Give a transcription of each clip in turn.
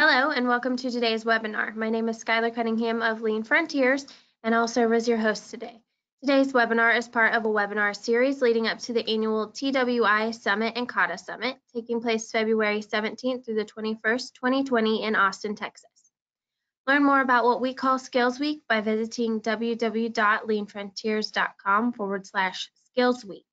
Hello and welcome to today's webinar. My name is Skylar Cunningham of Lean Frontiers and I'll serve as your host today. Today's webinar is part of a webinar series leading up to the annual TWI Summit and Kata Summit taking place February 17th through the 21st, 2020 in Austin, Texas. Learn more about what we call Skills Week by visiting www.leanfrontiers.com/Skills Week.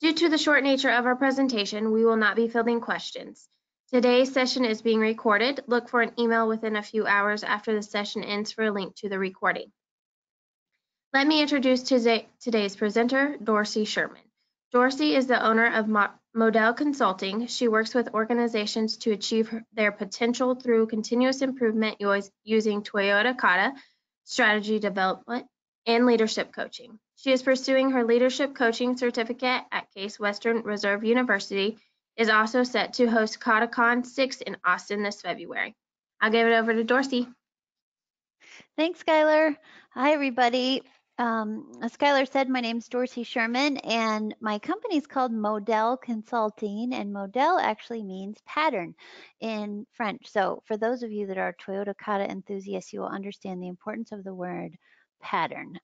Due to the short nature of our presentation, we will not be fielding questions. Today's session is being recorded. Look for an email within a few hours after the session ends for a link to the recording. Let me introduce today's presenter, Dorsey Sherman. Dorsey is the owner of Model Consulting. She works with organizations to achieve their potential through continuous improvement using Toyota Kata, strategy development, and leadership coaching. She is pursuing her leadership coaching certificate at Case Western Reserve University, is also set to host KataCon 6 in Austin this February. I'll give it over to Dorsey. Thanks, Skylar. Hi, everybody. As Skylar said, my name's Dorsey Sherman, and my company's called Model Consulting, and Model actually means pattern in French. So for those of you that are Toyota Kata enthusiasts, you will understand the importance of the word pattern.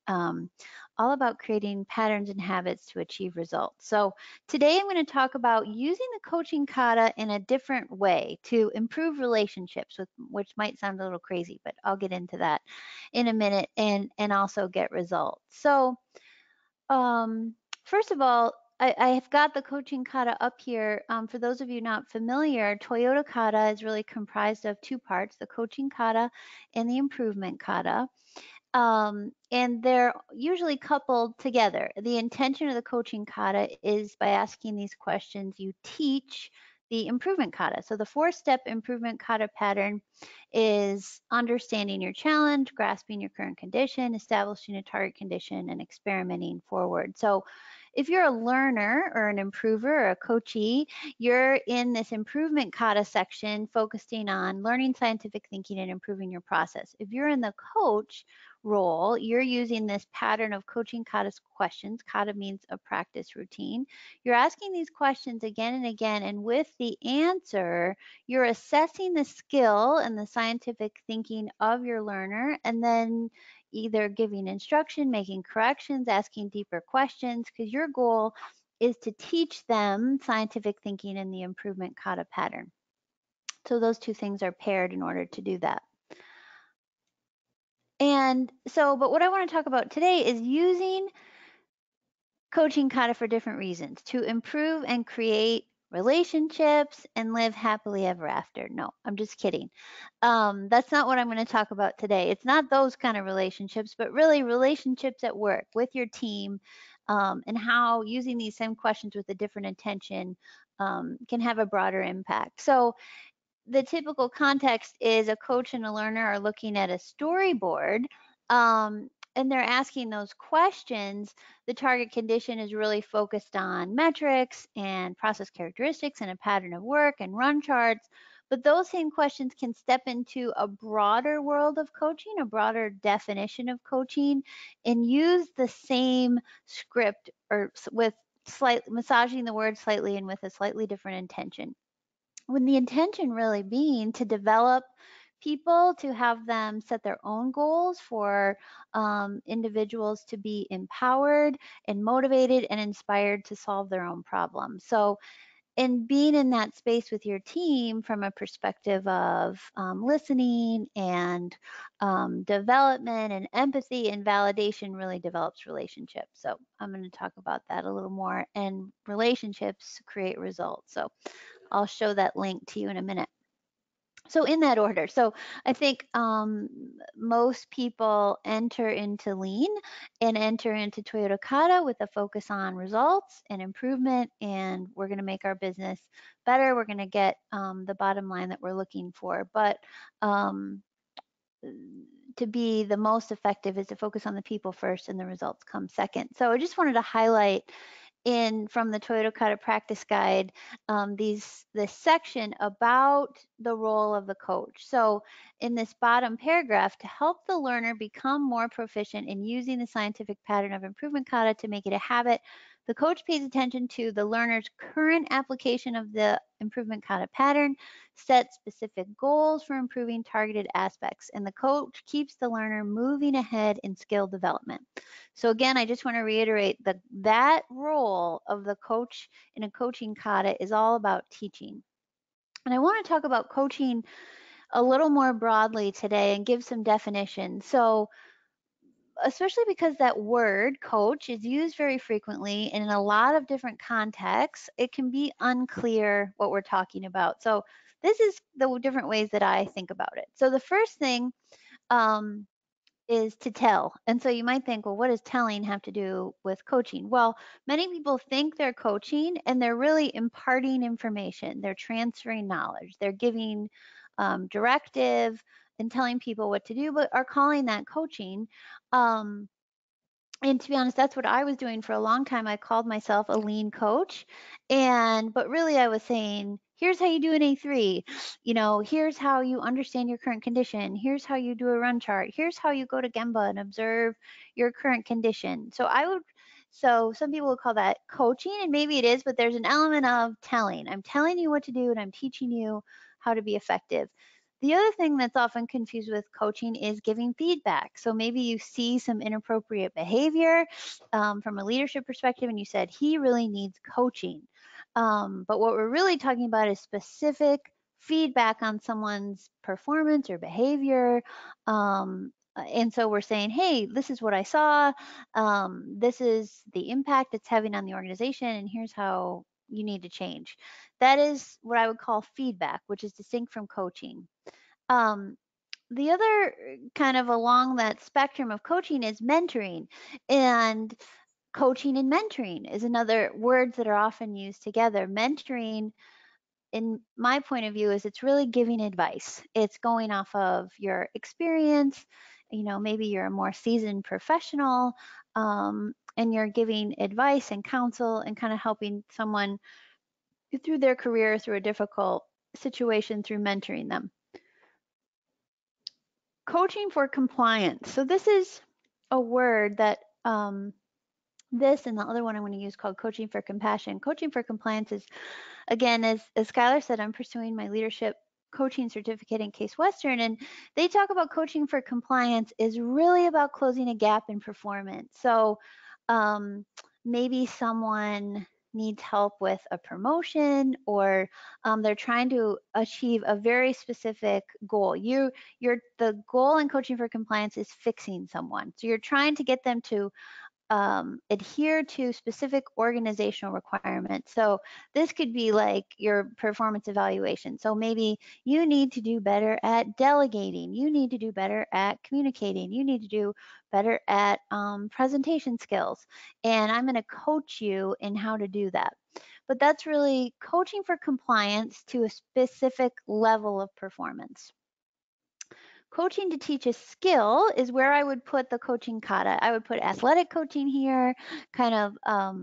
All about creating patterns and habits to achieve results. So today I'm going to talk about using the coaching kata in a different way to improve relationships, which might sound a little crazy, but I'll get into that in a minute and also get results. So first of all, I have got the coaching kata up here. For those of you not familiar, Toyota Kata is really comprised of two parts, the coaching kata and the improvement kata. And they're usually coupled together. The intention of the coaching kata is by asking these questions, you teach the improvement kata. So the four-step improvement kata pattern is understanding your challenge, grasping your current condition, establishing a target condition, and experimenting forward. So if you're a learner or an improver or a coachee, you're in this improvement kata section focusing on learning scientific thinking and improving your process. If you're in the coach role, you're using this pattern of coaching kata questions. Kata means a practice routine. You're asking these questions again and again, and with the answer, you're assessing the skill and the scientific thinking of your learner, and then either giving instruction, making corrections, asking deeper questions, because your goal is to teach them scientific thinking and the improvement kata pattern. So those two things are paired in order to do that. And so, but what I want to talk about today is using coaching kata for different reasons, to improve and create relationships and live happily ever after. No, I'm just kidding. That's not what I'm going to talk about today. It's not those kind of relationships, but really relationships at work with your team, and how using these same questions with a different intention can have a broader impact. So the typical context is a coach and a learner are looking at a storyboard, and they're asking those questions. The target condition is really focused on metrics and process characteristics and a pattern of work and run charts. But those same questions can step into a broader world of coaching, a broader definition of coaching, and use the same script or with slight massaging the word slightly and with a slightly different intention. When the intention really being to develop people, to have them set their own goals, for individuals to be empowered and motivated and inspired to solve their own problems. So in being in that space with your team from a perspective of listening and development and empathy and validation really develops relationships. So I'm going to talk about that a little more, and relationships create results. So I'll show that link to you in a minute. So in that order, so I think most people enter into Lean and enter into Toyota Kata with a focus on results and improvement, and we're going to make our business better. We're going to get the bottom line that we're looking for. But to be the most effective is to focus on the people first and the results come second. So I just wanted to highlight from the Toyota Kata practice guide, this section about the role of the coach. So in this bottom paragraph, to help the learner become more proficient in using the scientific pattern of improvement kata to make it a habit, The coach pays attention to the learner's current application of the improvement kata pattern, sets specific goals for improving targeted aspects, and the coach keeps the learner moving ahead in skill development. So again, I just want to reiterate that that role of the coach in a coaching kata is all about teaching. And I want to talk about coaching a little more broadly today and give some definitions. So especially because that word coach is used very frequently and in a lot of different contexts, it can be unclear what we're talking about. So this is the different ways that I think about it. So the first thing is to tell. And so you might think, well, what does telling have to do with coaching? Well, many people think they're coaching and they're really imparting information. They're transferring knowledge. They're giving directive and telling people what to do, but are calling that coaching. And to be honest, that's what I was doing for a long time. I called myself a lean coach, but really I was saying, here's how you do an A3, you know, here's how you understand your current condition, here's how you do a run chart, here's how you go to Gemba and observe your current condition. So some people would call that coaching, and maybe it is, but there's an element of telling. I'm telling you what to do and I'm teaching you how to be effective. The other thing that's often confused with coaching is giving feedback. So maybe you see some inappropriate behavior from a leadership perspective and you said, he really needs coaching. But what we're really talking about is specific feedback on someone's performance or behavior. And so we're saying, hey, this is what I saw. This is the impact it's having on the organization, and here's how you need to change. That is what I would call feedback, which is distinct from coaching. The other kind of along that spectrum of coaching is mentoring, and coaching and mentoring is another words that are often used together. Mentoring, in my point of view, is it's really giving advice. It's going off of your experience. You know, maybe you're a more seasoned professional, and you're giving advice and counsel and kind of helping someone through their career, through a difficult situation, through mentoring them. Coaching for compliance. So this is a word that this and the other one I'm going to use called coaching for compassion. Coaching for compliance is, again, as Skylar said, I'm pursuing my leadership coaching certificate in Case Western, and they talk about coaching for compliance is really about closing a gap in performance. So maybe someone needs help with a promotion, or they're trying to achieve a very specific goal. The goal in coaching for compliance is fixing someone. So you're trying to get them to adhere to specific organizational requirements. So this could be like your performance evaluation. So maybe you need to do better at delegating, you need to do better at communicating, you need to do better at presentation skills, and I'm going to coach you in how to do that. But that's really coaching for compliance to a specific level of performance. Coaching to teach a skill is where I would put the coaching kata. I would put athletic coaching here, kind of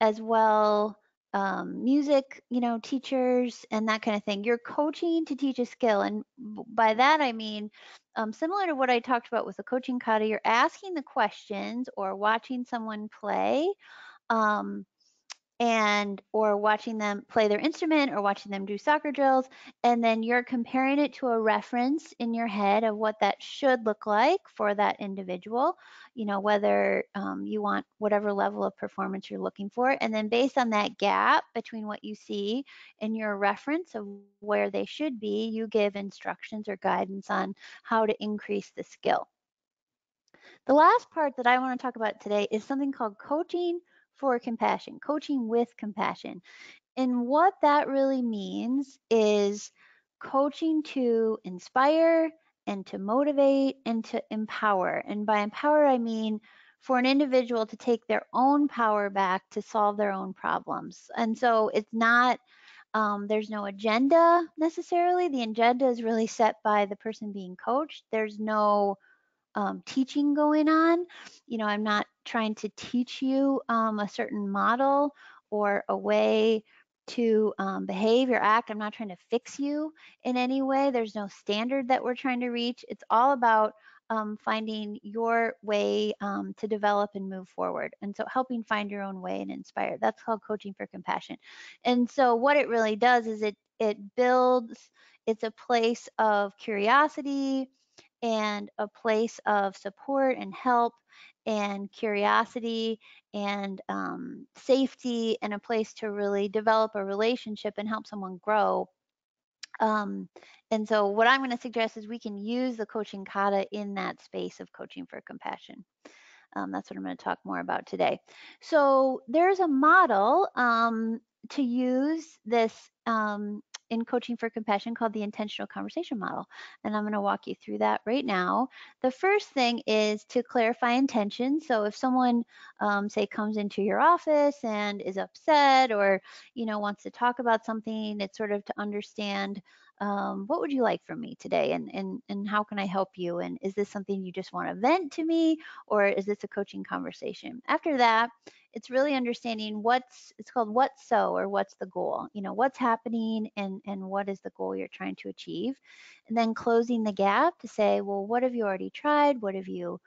as well, music, you know, teachers and that kind of thing. You're coaching to teach a skill. And by that, I mean, similar to what I talked about with the coaching kata, you're asking the questions or watching someone play, or watching them play their instrument or watching them do soccer drills, and then you're comparing it to a reference in your head of what that should look like for that individual, you know, whether you want whatever level of performance you're looking for, and then based on that gap between what you see and your reference of where they should be, you give instructions or guidance on how to increase the skill. The last part that I want to talk about today is something called coaching for compassion, coaching with compassion. And what that really means is coaching to inspire and to motivate and to empower. And by empower, I mean for an individual to take their own power back to solve their own problems. And so it's not, there's no agenda necessarily. The agenda is really set by the person being coached. There's no teaching going on. You know, I'm not trying to teach you a certain model or a way to behave or act. I'm not trying to fix you in any way. There's no standard that we're trying to reach. It's all about finding your way to develop and move forward. And so helping find your own way and inspire, that's called Coaching for Compassion. And so what it really does is it builds, it's a place of curiosity and a place of support and help and curiosity and safety, and a place to really develop a relationship and help someone grow. And so what I'm going to suggest is we can use the Coaching Kata in that space of Coaching for Compassion. That's what I'm going to talk more about today. So there's a model to use this in Coaching for Compassion called the Intentional Conversation Model. And I'm going to walk you through that right now. The first thing is to clarify intention. So if someone, say, comes into your office and is upset or, you know, wants to talk about something, it's sort of to understand, what would you like from me today, and how can I help you, and is this something you just want to vent to me, or is this a coaching conversation? After that, it's really understanding what's the goal, you know, what's happening and what is the goal you're trying to achieve, and then closing the gap to say, well, what have you already tried, what have you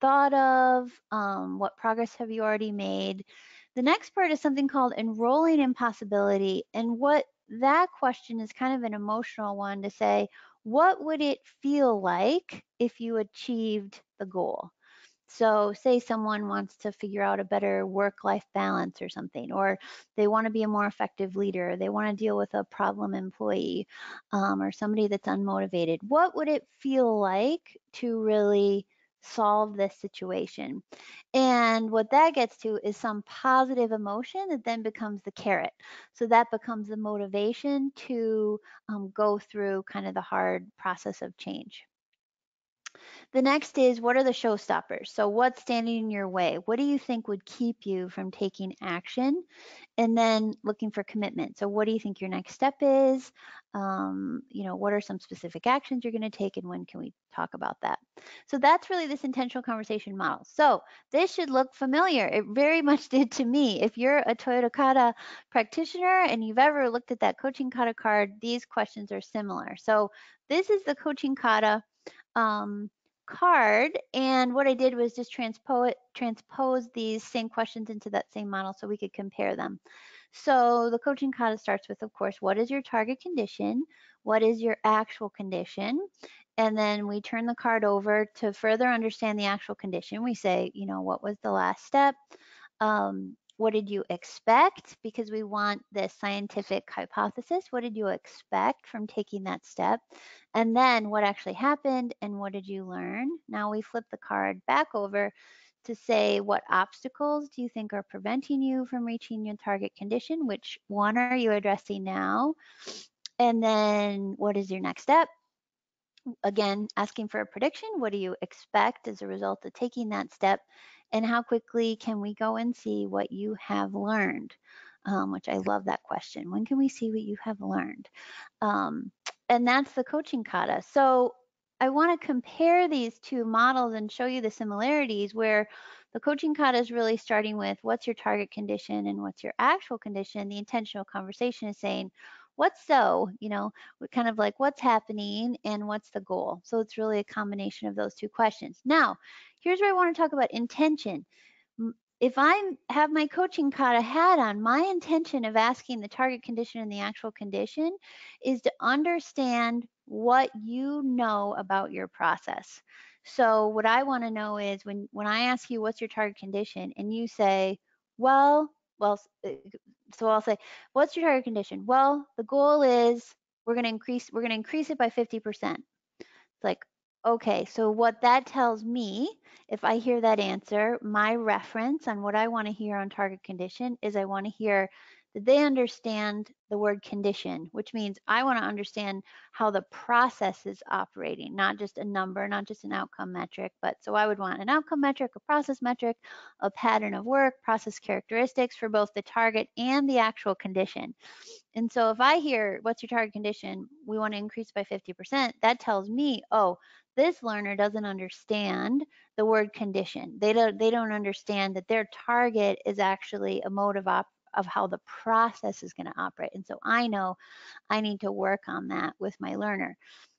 thought of, what progress have you already made? The next part is something called enrolling in possibility, and what that question is kind of an emotional one to say, what would it feel like if you achieved the goal? So say someone wants to figure out a better work-life balance or something, or they want to be a more effective leader, or they want to deal with a problem employee, or somebody that's unmotivated. What would it feel like to really solve this situation? And what that gets to is some positive emotion that then becomes the carrot. So that becomes the motivation to go through kind of the hard process of change. The next is, what are the showstoppers? So what's standing in your way? What do you think would keep you from taking action? And then looking for commitment. So what do you think your next step is? You know, what are some specific actions you're going to take, and when can we talk about that? So that's really this intentional conversation model. So this should look familiar. It very much did to me. If you're a Toyota Kata practitioner and you've ever looked at that Coaching Kata card, these questions are similar. So this is the Coaching Kata card, and what I did was just transpose these same questions into that same model so we could compare them. So the Coaching Kata starts with, of course, what is your target condition? What is your actual condition? And then we turn the card over to further understand the actual condition. We say, you know, what was the last step? What did you expect? Because we want this scientific hypothesis. What did you expect from taking that step? And then what actually happened, and what did you learn? Now we flip the card back over to say, what obstacles do you think are preventing you from reaching your target condition? Which one are you addressing now? And then what is your next step? Again, asking for a prediction. What do you expect as a result of taking that step? And how quickly can we go and see what you have learned? Which I love that question. When can we see what you have learned? And that's the Coaching Kata. So I want to compare these two models and show you the similarities, where the Coaching Kata is really starting with what's your target condition and what's your actual condition. The intentional conversation is saying, what's so, you know, kind of like what's happening and what's the goal. So it's really a combination of those two questions. Now, here's where I want to talk about intention. If I have my Coaching Kata hat on, my intention of asking the target condition and the actual condition is to understand what you know about your process. So what I want to know is when I ask you, what's your target condition? And you say, so I'll say, what's your target condition? Well, the goal is we're going to increase it by 50%. It's like, okay, so what that tells me, if I hear that answer, my reference on what I want to hear on target condition is I want to hear that they understand the word condition, which means I want to understand how the process is operating, not just a number, not just an outcome metric, but so I would want an outcome metric, a process metric, a pattern of work, process characteristics for both the target and the actual condition. And so if I hear, what's your target condition? We want to increase by 50%. That tells me, oh, this learner doesn't understand the word condition. They don't understand that their target is actually a mode of operation of how the process is going to operate. And so I know I need to work on that with my learner.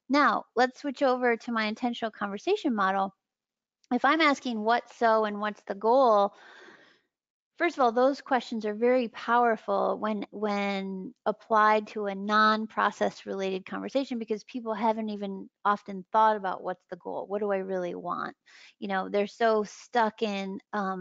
Now, let's switch over to my intentional conversation model. If I'm asking what's so and what's the goal, first of all, those questions are very powerful when applied to a non-process related conversation, because people haven't even often thought about what's the goal. What do I really want? You know, they're so stuck in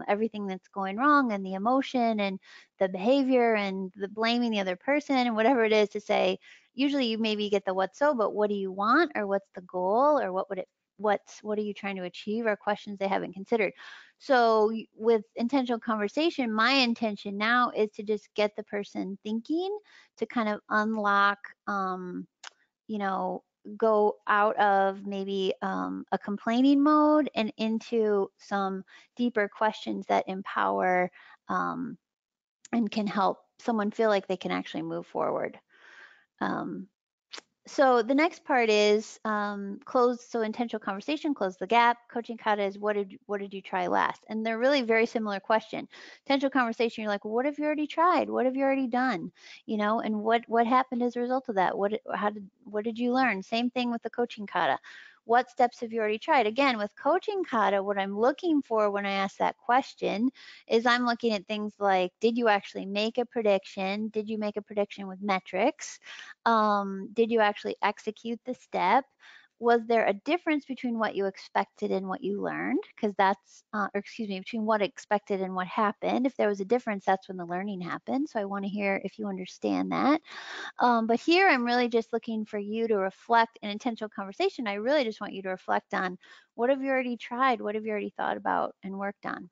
everything that's going wrong and the emotion and the behavior and the blaming the other person and whatever it is to say, usually you maybe get the what's so, but what do you want, or what's the goal, or what would it what are you trying to achieve, are questions they haven't considered. So with intentional conversation, my intention now is to just get the person thinking, to kind of unlock, you know, go out of maybe a complaining mode and into some deeper questions that empower and can help someone feel like they can actually move forward. So the next part is close. So intentional conversation, close the gap. Coaching Kata is what did you try last? And they're really very similar question. Intentional conversation, you're like, well, what have you already tried? What have you already done? You know, and what happened as a result of that? What did you learn? Same thing with the Coaching Kata. What steps have you already tried? Again, with Coaching Kata, what I'm looking for when I ask that question is I'm looking at things like, did you actually make a prediction? Did you make a prediction with metrics? Did you actually execute the step? Was there a difference between what you expected and what you learned? Because that's, between what expected and what happened. If there was a difference, that's when the learning happened. So I want to hear if you understand that. But here I'm really just looking for you to reflect. An intentional conversation, I really just want you to reflect on what have you already tried? What have you already thought about and worked on?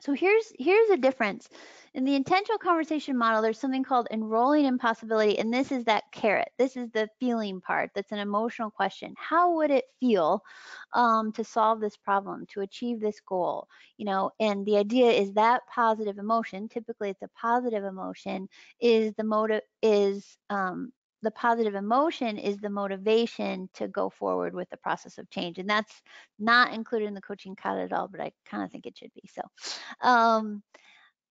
So here's a difference. In the intentional conversation model, there's something called enrolling in possibility, and this is that carrot. This is the feeling part. That's an emotional question. How would it feel to solve this problem, to achieve this goal? You know, and the idea is that positive emotion, typically it's a positive emotion, is the motive, is the positive emotion is the motivation to go forward with the process of change. And that's not included in the Coaching Kata at all, but I kind of think it should be. So,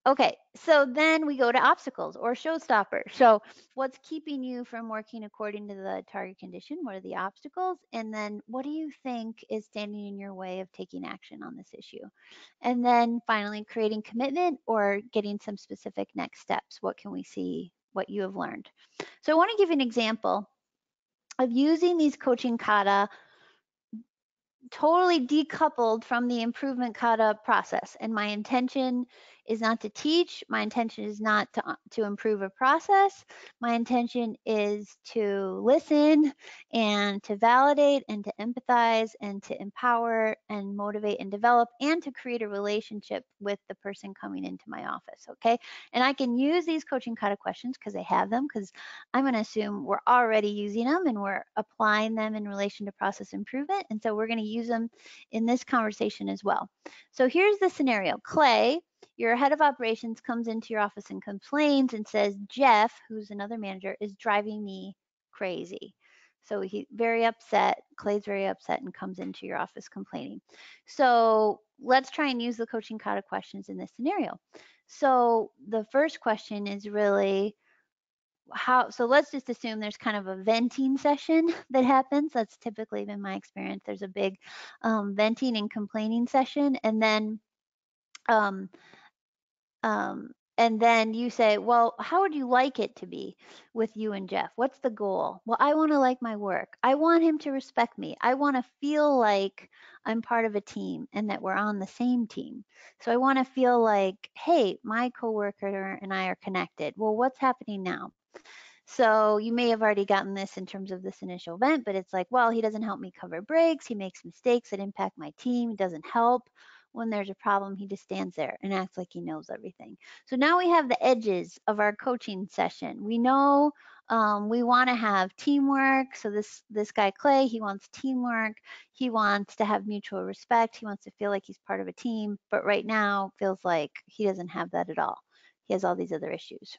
okay. So then we go to obstacles or showstopper. So what's keeping you from working according to the target condition? What are the obstacles? And then what do you think is standing in your way of taking action on this issue? And then finally, creating commitment or getting some specific next steps. What can we see? What you have learned. So I want to give an example of using these Coaching Kata totally decoupled from the improvement kata process. And my intention is not to teach. My intention is not to improve a process. My intention is to listen and to validate and to empathize and to empower and motivate and develop and to create a relationship with the person coming into my office, okay? And I can use these Coaching Kata questions because I have them, because I'm gonna assume we're already using them and we're applying them in relation to process improvement. And so we're gonna use them in this conversation as well. So here's the scenario. Clay, your head of operations, comes into your office and complains and says, Jeff, who's another manager, is driving me crazy. So he's very upset. Clay's very upset and comes into your office complaining. So let's try and use the Coaching Kata questions in this scenario. So the first question is really how, so let's just assume there's kind of a venting session that happens. That's typically been my experience. There's a big venting and complaining session. And then you say, well, how would you like it to be with you and Jeff? What's the goal? Well, I want to like my work. I want him to respect me. I want to feel like I'm part of a team and that we're on the same team. So I want to feel like, hey, my coworker and I are connected. Well, what's happening now? So you may have already gotten this in terms of this initial event, but it's like, well, he doesn't help me cover breaks. He makes mistakes that impact my team. He doesn't help. When there's a problem, he just stands there and acts like he knows everything. So now we have the edges of our coaching session. We know we want to have teamwork. So this guy, Clay, he wants teamwork. He wants to have mutual respect. He wants to feel like he's part of a team. But right now, feels like he doesn't have that at all. He has all these other issues.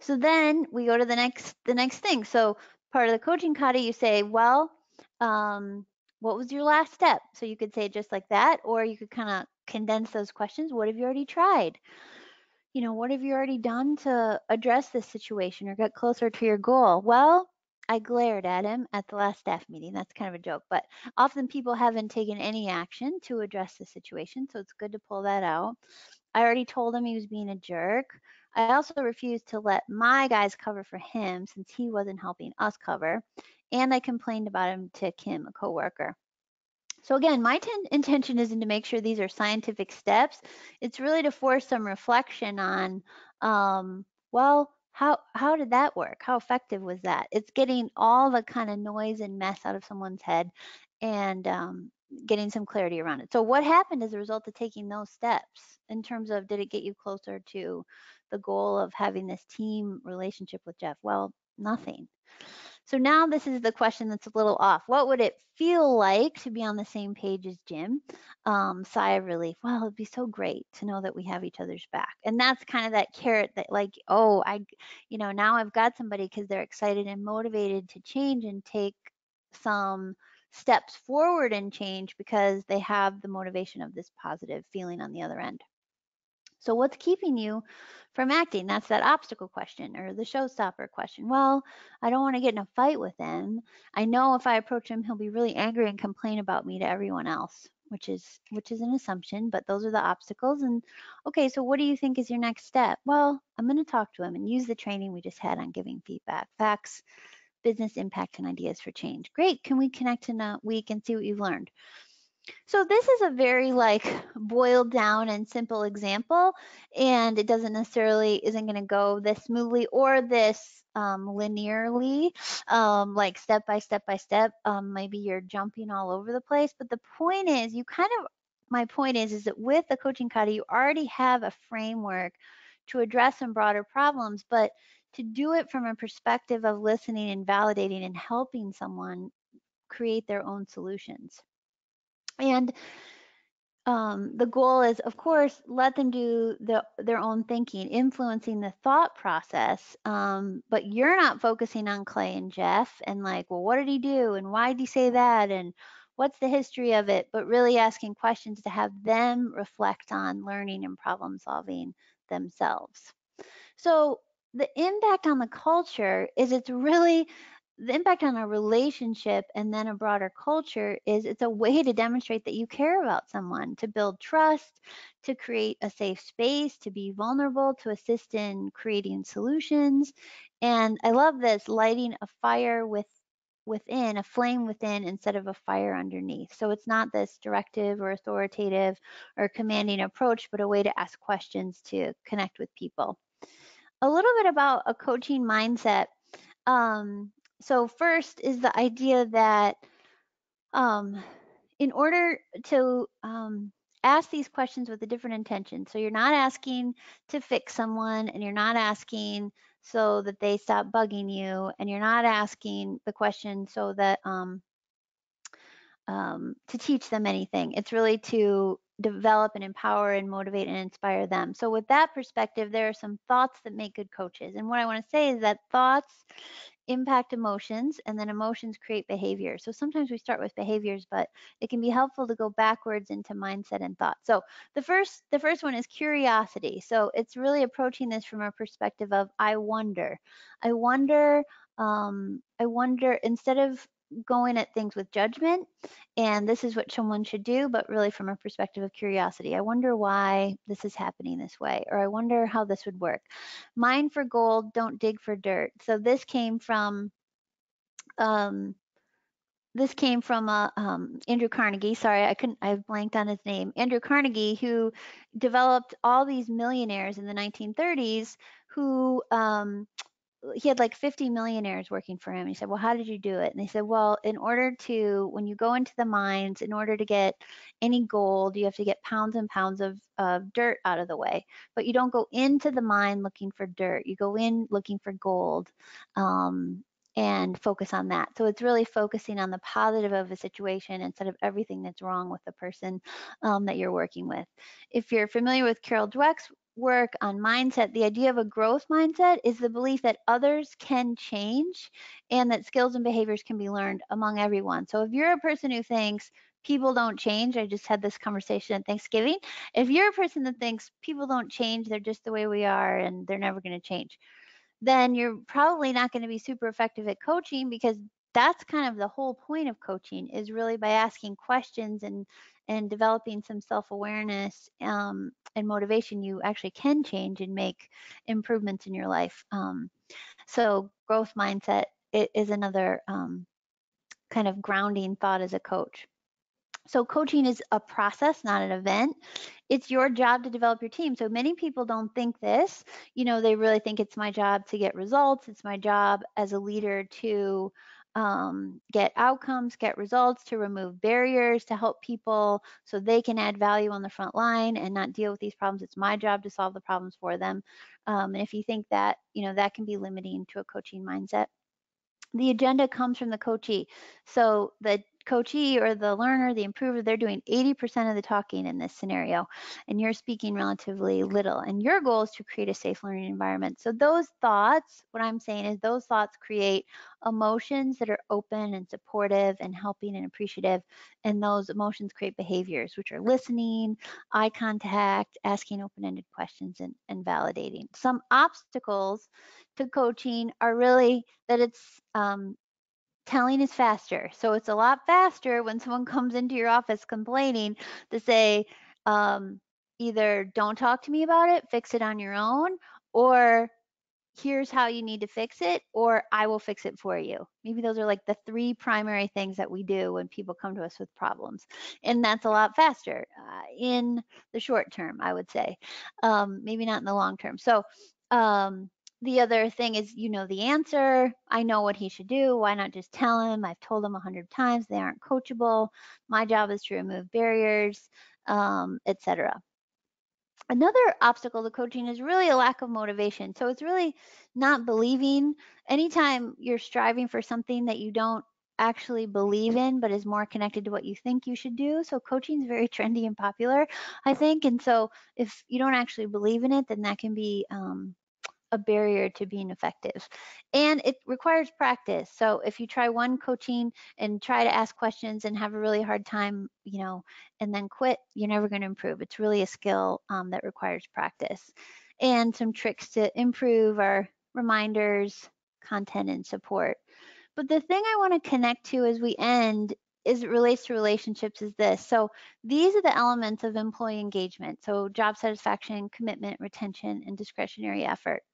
So then we go to the next thing. So part of the Coaching Kata, you say, well, what was your last step? So you could say it just like that, or you could kind of condense those questions. What have you already tried? You know, what have you already done to address this situation or get closer to your goal? Well, I glared at him at the last staff meeting. That's kind of a joke, but often people haven't taken any action to address the situation, so it's good to pull that out. I already told him he was being a jerk. I also refused to let my guys cover for him since he wasn't helping us cover, and I complained about him to Kim, a coworker. So again, my intention isn't to make sure these are scientific steps. It's really to force some reflection on, well, how did that work? How effective was that? It's getting all the kind of noise and mess out of someone's head and getting some clarity around it. So what happened as a result of taking those steps in terms of, did it get you closer to the goal of having this team relationship with Jeff? Well, nothing. So now this is the question that's a little off. What would it feel like to be on the same page as Jim? Sigh of relief. Well, it'd be so great to know that we have each other's back. And that's kind of that carrot that, like, oh, now I've got somebody because they're excited and motivated to change and take some steps forward and change because they have the motivation of this positive feeling on the other end. So what's keeping you from acting? That's that obstacle question or the showstopper question. Well, I don't want to get in a fight with him. I know if I approach him, he'll be really angry and complain about me to everyone else, which is an assumption, but those are the obstacles. And okay, so what do you think is your next step? Well, I'm going to talk to him and use the training we just had on giving feedback, facts, business impact, and ideas for change. Great. Can we connect in a week and see what you've learned? So this is a very boiled down and simple example, and it doesn't necessarily isn't going to go this smoothly or this linearly, like step by step by step. Maybe you're jumping all over the place, but the point is my point is that with the Coaching Kata, you already have a framework to address some broader problems, but to do it from a perspective of listening and validating and helping someone create their own solutions. And the goal is, of course, let them do their own thinking, influencing the thought process. But you're not focusing on Clay and Jeff and well, what did he do? And why did he say that? And what's the history of it? But really asking questions to have them reflect on learning and problem solving themselves. So the impact on the culture is the impact on a relationship and then a broader culture is it's a way to demonstrate that you care about someone, to build trust, to create a safe space, to be vulnerable, to assist in creating solutions. And I love this, lighting a fire within, a flame within instead of a fire underneath. So it's not this directive or authoritative or commanding approach, but a way to ask questions to connect with people. A little bit about a coaching mindset. So first is the idea that in order to ask these questions with a different intention, so you're not asking to fix someone, and you're not asking so that they stop bugging you, and you're not asking the question so that to teach them anything. It's really to develop and empower and motivate and inspire them. So with that perspective, there are some thoughts that make good coaches. And what I want to say is that thoughts impact emotions, and then emotions create behavior. So sometimes we start with behaviors, but it can be helpful to go backwards into mindset and thought. So the first one is curiosity. So it's really approaching this from a perspective of I wonder, instead of going at things with judgment and this is what someone should do, but really from a perspective of curiosity. I wonder why this is happening this way, or I wonder how this would work. Mine for gold, don't dig for dirt. So this came from Andrew Carnegie. Sorry, I've blanked on his name. Andrew Carnegie, who developed all these millionaires in the 1930s who he had 50 millionaires working for him. He said, well, how did you do it? And they said, well, when you go into the mines, in order to get any gold, you have to get pounds and pounds of dirt out of the way. But you don't go into the mine looking for dirt. You go in looking for gold and focus on that. So it's really focusing on the positive of a situation instead of everything that's wrong with the person that you're working with. If you're familiar with Carol Dweck's work on mindset, the idea of a growth mindset is the belief that others can change and that skills and behaviors can be learned among everyone. So if you're a person who thinks people don't change, I just had this conversation at Thanksgiving, if you're a person that thinks people don't change, they're just the way we are and they're never going to change, then you're probably not going to be super effective at coaching, because that's kind of the whole point of coaching, is really by asking questions and developing some self-awareness and motivation, you actually can change and make improvements in your life. So growth mindset is another kind of grounding thought as a coach. So coaching is a process, not an event. It's your job to develop your team. So many people don't think this, you know, they really think it's my job to get results. It's my job as a leader to get outcomes, get results, to remove barriers, to help people so they can add value on the front line and not deal with these problems. It's my job to solve the problems for them. And if you think that, you know, that can be limiting to a coaching mindset. The agenda comes from the coachee. So the coachee or the learner, the improver, they're doing 80% of the talking in this scenario, and you're speaking relatively little, and your goal is to create a safe learning environment. So those thoughts, what I'm saying is those thoughts create emotions that are open and supportive and helping and appreciative, and those emotions create behaviors, which are listening, eye contact, asking open-ended questions, and validating. Some obstacles to coaching are really that it's telling is faster. So it's a lot faster when someone comes into your office complaining to say, either don't talk to me about it, fix it on your own, or here's how you need to fix it, or I will fix it for you. Maybe those are like the three primary things that we do when people come to us with problems. And that's a lot faster in the short term, I would say, maybe not in the long term. So the other thing is, you know the answer. I know what he should do. Why not just tell him? I've told him 100 times. They aren't coachable. My job is to remove barriers, etc. Another obstacle to coaching is really a lack of motivation. So it's really not believing. Anytime you're striving for something that you don't actually believe in, but is more connected to what you think you should do. So coaching is very trendy and popular, I think. And so if you don't actually believe in it, then that can be a barrier to being effective. And it requires practice. So if you try one coaching and try to ask questions and have a really hard time, you know, and then quit, you're never going to improve. It's really a skill that requires practice. And some tricks to improve are reminders, content, and support. But the thing I want to connect to as we end, as it relates to relationships, is this. So these are the elements of employee engagement. So job satisfaction, commitment, retention, and discretionary effort.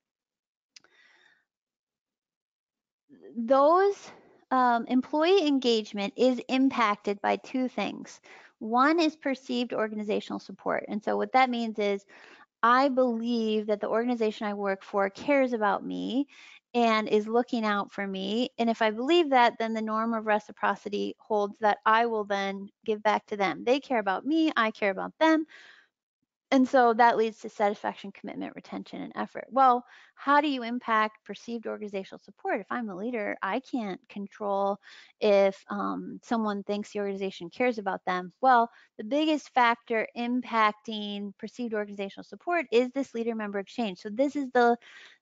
Those employee engagement is impacted by two things. One is perceived organizational support. And so what that means is I believe that the organization I work for cares about me and is looking out for me. And if I believe that, then the norm of reciprocity holds that I will then give back to them. They care about me, I care about them. And so that leads to satisfaction, commitment, retention, and effort. Well, how do you impact perceived organizational support? If I'm the leader, I can't control if someone thinks the organization cares about them. Well, the biggest factor impacting perceived organizational support is this leader-member exchange. So this is the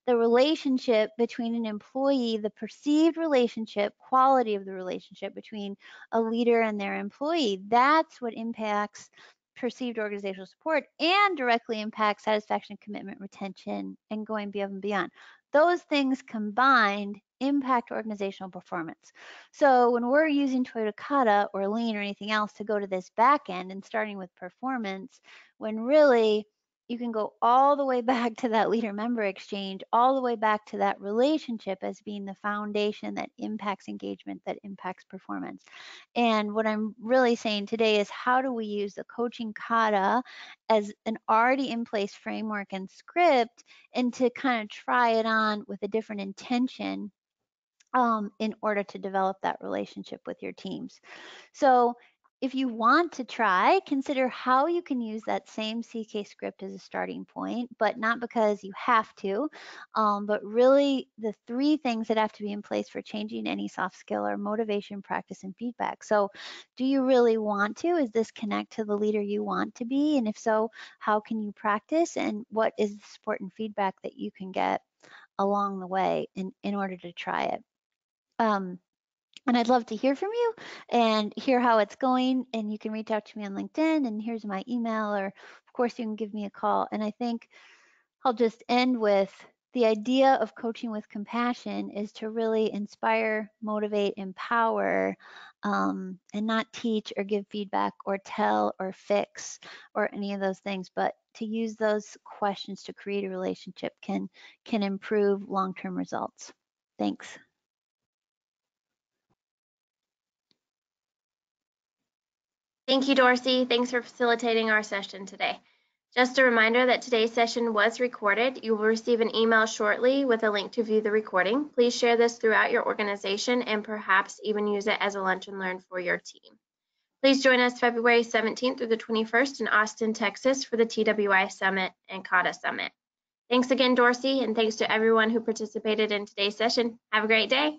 relationship between an employee, the perceived relationship, quality of the relationship between a leader and their employee. That's what impacts perceived organizational support and directly impact satisfaction, commitment, retention, and going above and beyond. Those things combined impact organizational performance. So when we're using Toyota Kata or Lean or anything else to go to this back end and starting with performance, when really you can go all the way back to that leader-member exchange, all the way back to that relationship as being the foundation that impacts engagement, that impacts performance. And what I'm really saying today is, how do we use the Coaching Kata as an already in place framework and script, and to kind of try it on with a different intention in order to develop that relationship with your teams. So if you want to try, consider how you can use that same CK script as a starting point, but not because you have to, but really the three things that have to be in place for changing any soft skill are motivation, practice, and feedback. So do you really want to? Is this connect to the leader you want to be? And if so, how can you practice? And what is the support and feedback that you can get along the way in order to try it? And I'd love to hear from you and hear how it's going. And you can reach out to me on LinkedIn, and here's my email, or of course you can give me a call. And I think I'll just end with The idea of coaching with compassion is to really inspire, motivate, empower, and not teach or give feedback or tell or fix or any of those things, but to use those questions to create a relationship can improve long-term results. Thanks. Thank you, Dorsey. Thanks for facilitating our session today. Just a reminder that today's session was recorded. You will receive an email shortly with a link to view the recording. Please share this throughout your organization and perhaps even use it as a lunch and learn for your team. Please join us February 17th through the 21st in Austin, Texas for the TWI Summit and Kata Summit. Thanks again, Dorsey, and thanks to everyone who participated in today's session. Have a great day.